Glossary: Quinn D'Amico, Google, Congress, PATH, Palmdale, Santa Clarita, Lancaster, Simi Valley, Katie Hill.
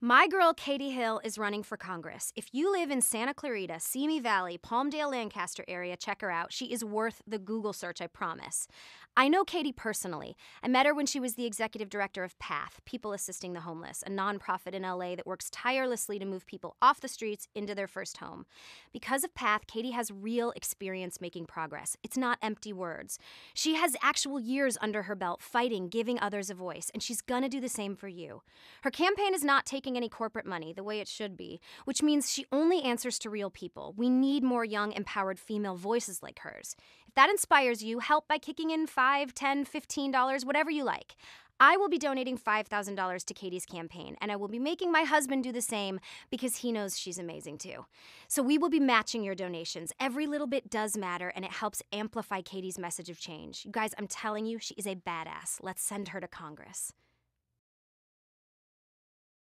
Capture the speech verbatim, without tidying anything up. My girl Katie Hill is running for Congress. If you live in Santa Clarita, Simi Valley, Palmdale, Lancaster area, check her out. She is worth the Google search, I promise. I know Katie personally. I met her when she was the executive director of PATH, People Assisting the Homeless, a nonprofit in L A that works tirelessly to move people off the streets into their first home. Because of PATH, Katie has real experience making progress. It's not empty words. She has actual years under her belt fighting, giving others a voice, and she's gonna do the same for you. Her campaign is not taking any corporate money the way it should be, which means she only answers to real people. We need more young, empowered female voices like hers. If that inspires you, help by kicking in five, ten, fifteen dollars, whatever you like. I will be donating five thousand dollars to Katie's campaign, and I will be making my husband do the same because he knows she's amazing too. So we will be matching your donations. Every little bit does matter, and it helps amplify Katie's message of change. You guys, I'm telling you, she is a badass. Let's send her to Congress.